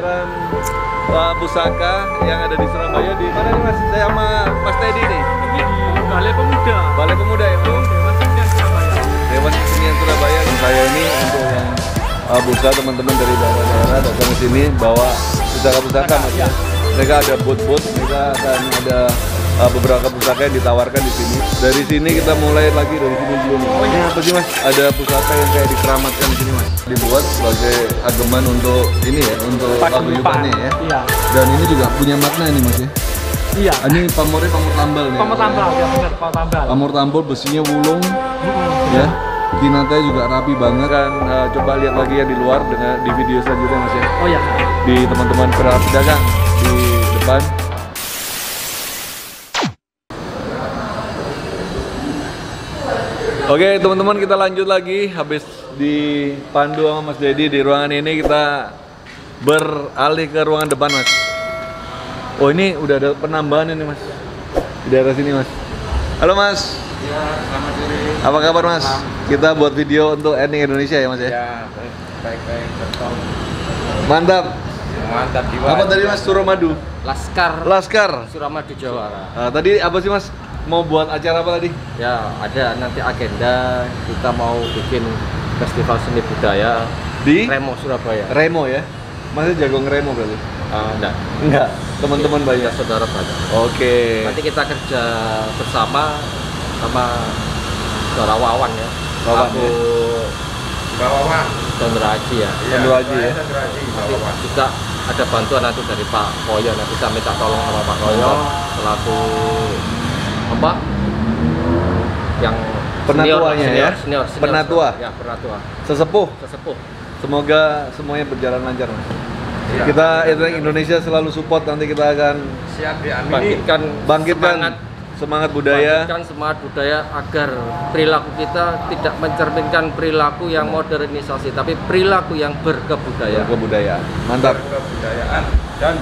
pameran pusaka yang ada di Surabaya. Di mana nih Mas? Saya sama Mas Teddy nih. Ini di Balai Pemuda. Balai Pemuda ya, Bu? Dewan Kesenian Surabaya. Dewan Kesenian Surabaya. Saya ini untuk yang buka teman-teman dari daerah-daerah datang ke sini bawa pusaka-pusaka Mas. Ya. Mereka ada booth-booth, mereka akan ada beberapa pusaka yang ditawarkan di sini. Dari sini kita mulai lagi dari sini dulu. Ini apa sih Mas? Ada pusaka yang kayak dikeramatkan di sini Mas. Dibuat sebagai ageman untuk ini ya, untuk paguyubannya ya. Iya. Dan ini juga punya makna ini Mas ya. Iya. Ini pamornya pamor tambal nih. Pamor tambal ya, benar pamor tambal. Pamor tambal besinya wulung. Ya. Kinatanya juga rapi banget kan. Coba lihat lagi ya di luar dengan di video selanjutnya Mas ya. Oh iya. Di teman-teman pedagang di depan. Oke teman-teman, kita lanjut lagi. Habis dipandu sama Mas Dedi di ruangan ini, kita beralih ke ruangan depan Mas. Oh ini udah ada penambahan ini Mas, di daerah sini Mas. Halo Mas. Ya, selamat sore. Apa kabar Mas? Selamat. Kita buat video untuk ending Indonesia ya Mas ya? Ya, baik-baik. Mantap. Mantap jiwa. Apa tadi Mas? Suramadu? Laskar Suramadu Jawara. Nah, tadi apa sih Mas? Mau buat acara apa tadi? Ya, ada nanti agenda kita mau bikin festival seni budaya di Remo, Surabaya. Remo ya? Masih jago ngeremo berarti? Enggak. Teman-teman banyak? Saudara banyak. Oke. Nanti kita kerja bersama sama saudara Wawan ya. Aku Mbak Wawan dan Raji ya. Nanti kita ada bantuan nanti dari Pak Koyo. Nanti kita minta tolong sama Pak Koyo selaku apa yang penatuanya senior, penatua. Sesepuh. Semoga semuanya berjalan lancar Mas. Ya, kita Indonesia selalu support, nanti kita akan siap bangkitkan semangat budaya. Bangkitkan semangat budaya agar perilaku kita tidak mencerminkan perilaku yang modernisasi, tapi perilaku yang berkebudayaan. Mantap. Berkebudayaan dan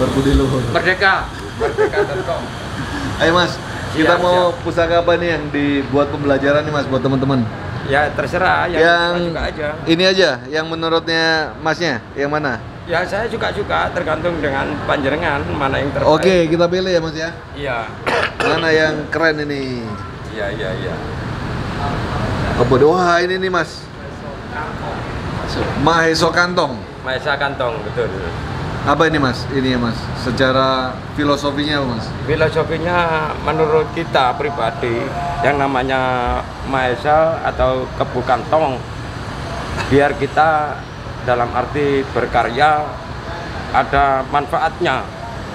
berbudi luhur. Merdeka tetap. Ayo Mas, kita mau pusaka apa nih yang dibuat pembelajaran nih Mas buat teman-teman? Ya terserah, yang suka aja. Ini aja, yang menurutnya Masnya, yang mana? Ya saya suka-suka, tergantung dengan panjenengan mana yang terbaik. Oke, kita pilih ya Mas ya. Iya. Mana yang keren ini? Iya. Apa doa ini nih Mas? Mahesa Kantong, betul. Apa ini Mas? Ini ya Mas, secara filosofinya apa Mas? Filosofinya menurut kita pribadi, yang namanya Mahesa atau kebu kantong, biar kita dalam arti berkarya ada manfaatnya,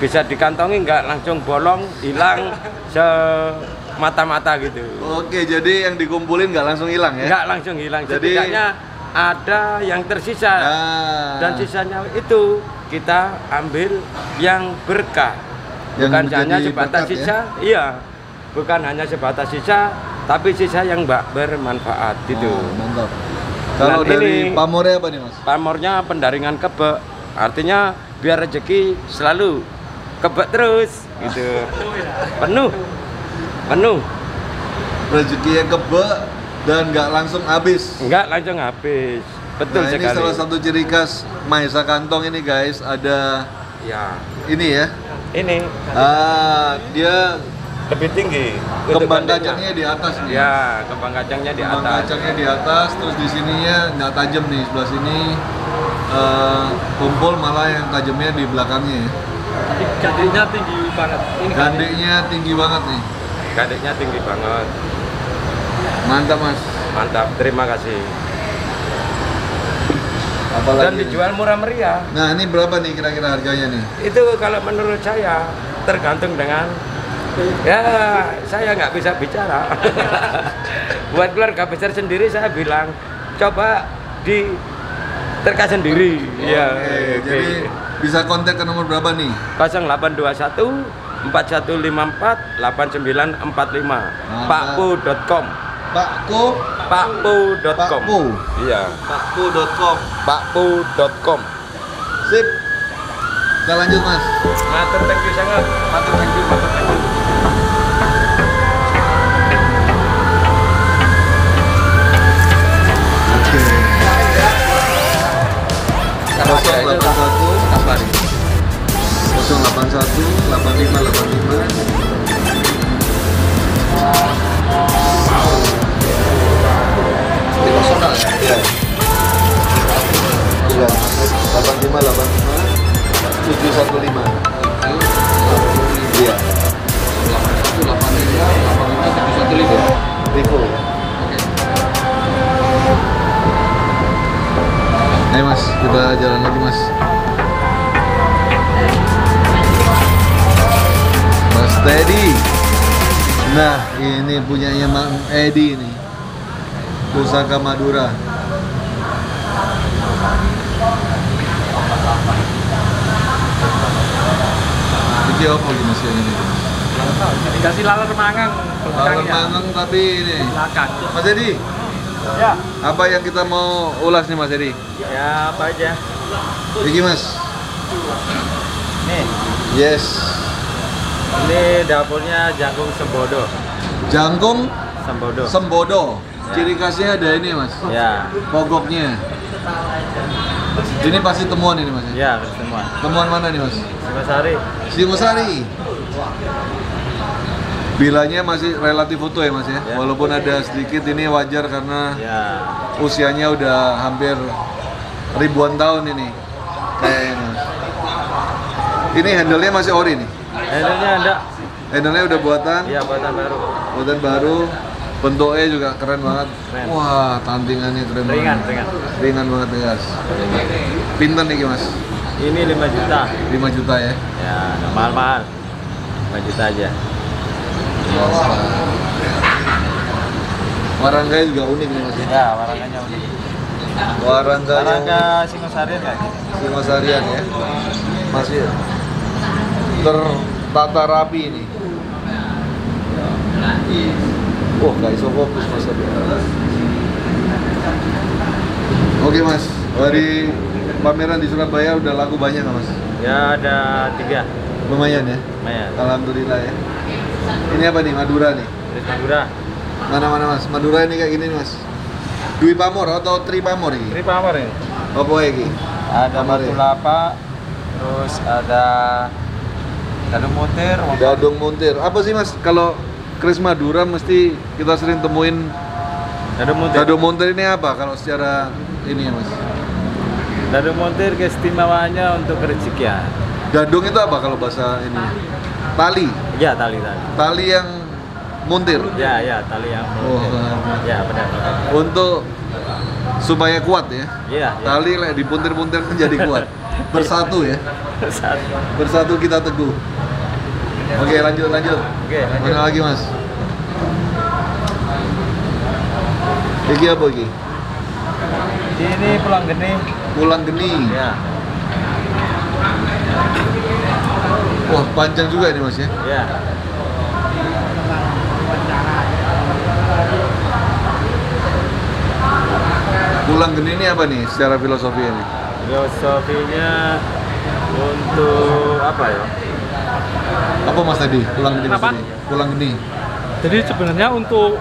bisa dikantongi nggak langsung bolong, hilang semata-mata gitu. Oke, jadi yang dikumpulin nggak langsung hilang ya? Nggak langsung hilang, setidaknya ada yang tersisa dan sisanya itu kita ambil yang berkah, bukan hanya sebatas sisa ya? Iya, bukan hanya sebatas sisa, tapi sisa yang bermanfaat gitu. Mantap. Kalau dari pamornya apa nih Mas? Pamornya pendaringan kebek, artinya biar rezeki selalu kebek terus gitu. penuh rezekinya kebek dan nggak langsung habis, betul sekali. Ini salah satu ciri khas Mahesa Kantong ini guys, ada ya ini dia lebih tinggi, kembang kacangnya di atas nih. Ya, kembang kacangnya di atas, terus di sininya nggak tajam nih, sebelah sini kumpul, malah yang tajamnya di belakangnya ya. Gandiknya tinggi banget, gandiknya tinggi banget. Mantap Mas. Mantap, terima kasih. Apalagi dan dijual murah meriah. Nah ini berapa nih kira-kira harganya nih? Itu kalau menurut saya tergantung dengan, ya saya nggak bisa bicara. Buat keluarga besar sendiri saya bilang coba di terka sendiri. Iya. Okay. Jadi bisa kontak ke nomor berapa nih? 0821 4154 8945 pakpo.com. pakpo.com. Iya, pakpo.com. Sip, kita lanjut Mas. Matur thank you sangat. Matur thank you. Oke. itu 81 kabar 081 85 85. Ya. 85 85 715. Iya. 85 715. Rico ya. Oke. Ayo Mas, kita jalan lagi Mas. Mas Teddy. Nah, ini punyanya Mang Edi nih. Pusaka Madura. Iki apa ini Mas ini? Dikasih laler mangang. Laler mangang tapi ini. Mas Edi. Ya. Apa yang kita mau ulas nih Mas Edi? Ya, apa aja? Iki Mas. Nih. Yes. Ini dapurnya Jangkung Sembodo. Jangkung Sembodo. Sembodo. Ciri khasnya ada ini Mas. Ya. Pogoknya. Ini pasti temuan ini Mas. Ya, temuan. Temuan mana nih Mas? Simasari. Simasari. Bilanya masih relatif utuh ya Mas ya. Ya. Walaupun ada sedikit ini wajar karena ya. Usianya udah hampir ribuan tahun ini. Kayak Mas. Ini handle-nya masih ori nih. Handle-nya ada. Handle-nya udah buatan. Iya, buatan baru. Buatan baru. Bentuknya juga keren banget. Keren. Wah, tantingannya keren banget. Ringan banget ya guys. Pinten nih Mas? Ini 5 juta. 5 juta ya? Ya, mahal-mahal. 5 juta aja. Warangganya juga unik nih Mas. Ya, warangganya unik. Warangga Singosarian kan? Singosarian ya. Masih tertata rapi ini. Oh, gak iso fokus Mas. Oke Mas, dari pameran di Surabaya udah laku banyak Mas? Ya ada 3. Lumayan ya? Lumayan. Alhamdulillah ya. Ini apa nih? Madura nih? Madura. Mana-mana Mas? Madura ini kayak gini Mas? Dwi Pamor atau Tri Pamor ini? Tri Pamor ini. Apa ini? Ada batu lapa, terus ada dadung muntir. Dadung muntir. Apa sih Mas? Kalau keris Madura mesti kita sering temuin dadung montir ini apa kalau secara ini ya Mas? Dadung montir keistimewaannya untuk kericik ya. Dadung itu apa kalau bahasa ini? Tali? Ya tali. Tali yang montir? Ya tali yang montir. Oh. Ya benar. Untuk supaya kuat ya? Iya. Tali lek dipuntir-puntir jadi kuat. Bersatu ya? Bersatu kita teguh. Oke, lanjut. Oke, lanjut. Mana lagi Mas? Iki apa iki? Ini Pulang Geni. Pulang Geni. Ya. Wah, panjang juga ini Mas ya? Iya. Pulang Geni ini apa nih secara filosofinya nih? Filosofinya untuk apa ya? Apa Mas tadi? Pulang Geni. Jadi sebenarnya untuk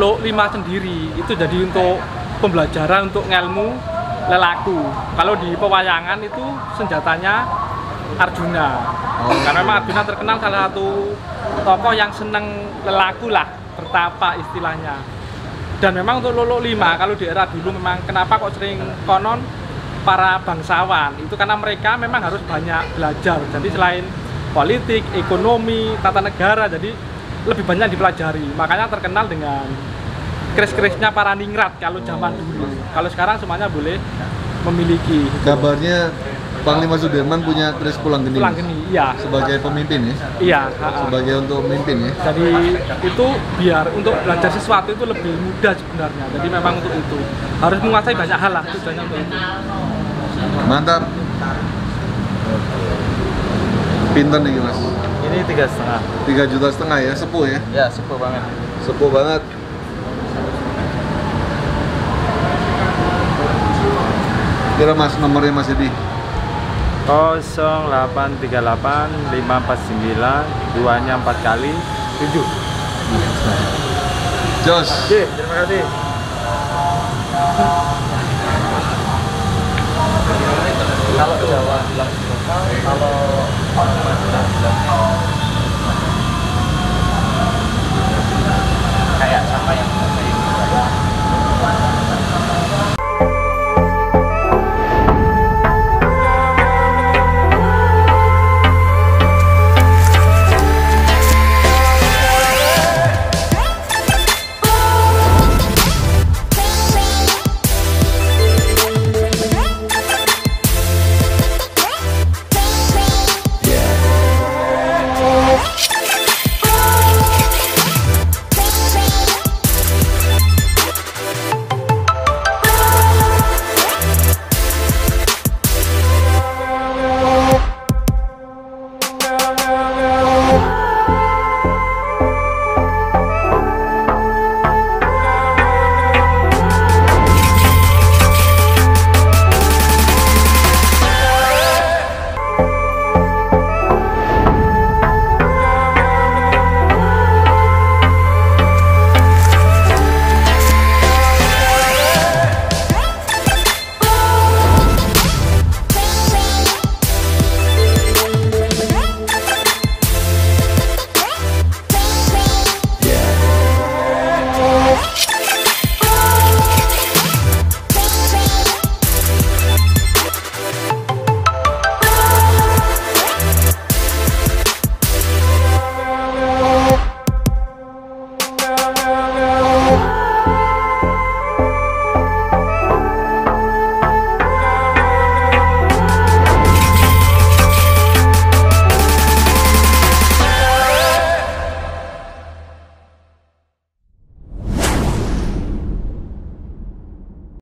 lo 5 sendiri itu jadi untuk pembelajaran untuk ngelmu lelaku. Kalau di pewayangan itu senjatanya Arjuna. Oh. Karena memang Arjuna terkenal salah satu tokoh yang seneng lelaku lah, bertapa istilahnya. Dan memang untuk Lolo 5 kalau di era dulu memang kenapa kok sering konon para bangsawan itu karena mereka memang harus banyak belajar. Jadi selain politik, ekonomi, tata negara, jadi lebih banyak dipelajari. Makanya terkenal dengan keris-kerisnya para ningrat kalau zaman dulu. Kalau sekarang semuanya boleh memiliki. Kabarnya Panglima Sudirman punya keris Pulang Geni. Pulang Geni, iya. Sebagai pemimpin ya. Iya. Sebagai untuk pemimpin ya. Jadi itu biar untuk belajar sesuatu itu lebih mudah sebenarnya. Jadi memang untuk itu harus menguasai banyak hal lah. Tujuannya untuk itu. Mantap. Pinten nih Mas? Ini 3,5. 3,5 juta ya, sepuh ya? Ya, sepuh banget. Sepuh banget. Kira Mas nomornya Mas Edi? 0838549 2-nya 4 kali 7. Jos. Oke, terima kasih.